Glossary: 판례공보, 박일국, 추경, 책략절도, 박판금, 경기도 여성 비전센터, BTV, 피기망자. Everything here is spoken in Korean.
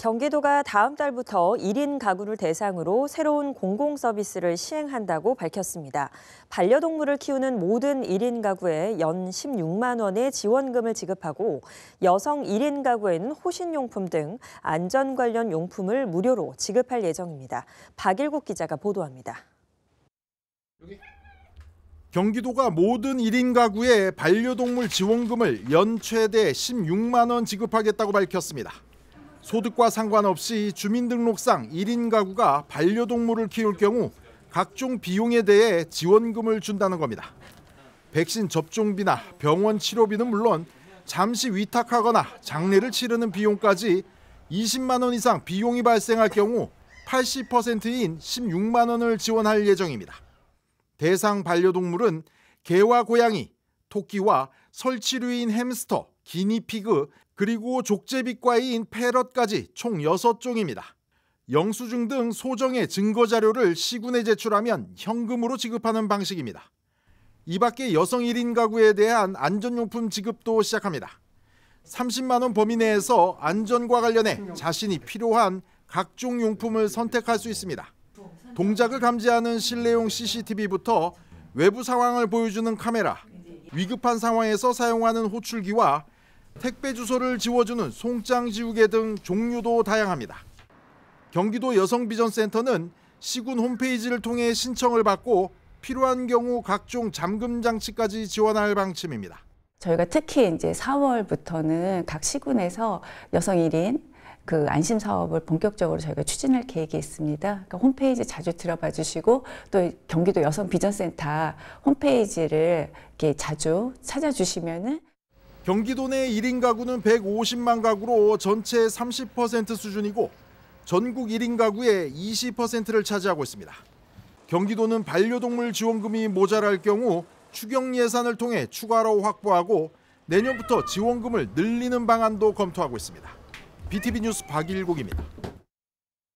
경기도가 다음 달부터 1인 가구를 대상으로 새로운 공공서비스를 시행한다고 밝혔습니다. 반려동물을 키우는 모든 1인 가구에 연 16만 원의 지원금을 지급하고 여성 1인 가구에는 호신용품 등 안전 관련 용품을 무료로 지급할 예정입니다. 박일국 기자가 보도합니다. 경기도가 모든 1인 가구에 반려동물 지원금을 연 최대 16만 원 지급하겠다고 밝혔습니다. 소득과 상관없이 주민등록상 1인 가구가 반려동물을 키울 경우 각종 비용에 대해 지원금을 준다는 겁니다. 백신 접종비나 병원 치료비는 물론 잠시 위탁하거나 장례를 치르는 비용까지 20만 원 이상 비용이 발생할 경우 80%인 16만 원을 지원할 예정입니다. 대상 반려동물은 개와 고양이, 토끼와 설치류인 햄스터, 기니피그, 그리고 족제비과인 패럿까지 총 6종입니다. 영수증 등 소정의 증거자료를 시군에 제출하면 현금으로 지급하는 방식입니다. 이 밖에 여성 1인 가구에 대한 안전용품 지급도 시작합니다. 30만 원 범위 내에서 안전과 관련해 자신이 필요한 각종 용품을 선택할 수 있습니다. 동작을 감지하는 실내용 CCTV부터 외부 상황을 보여주는 카메라, 위급한 상황에서 사용하는 호출기와 택배 주소를 지워주는 송장 지우개 등 종류도 다양합니다. 경기도 여성 비전센터는 시군 홈페이지를 통해 신청을 받고 필요한 경우 각종 잠금 장치까지 지원할 방침입니다. 저희가 특히 이제 4월부터는 각 시군에서 여성 1인 그 안심 사업을 본격적으로 저희가 추진할 계획이 있습니다. 그러니까 홈페이지 자주 들어봐 주시고 또 경기도 여성 비전센터 홈페이지를 이렇게 자주 찾아주시면은. 경기도 내 1인 가구는 150만 가구로 전체 30% 수준이고 전국 1인 가구의 20%를 차지하고 있습니다. 경기도는 반려동물 지원금이 모자랄 경우 추경 예산을 통해 추가로 확보하고 내년부터 지원금을 늘리는 방안도 검토하고 있습니다. BTV 뉴스 박일국입니다.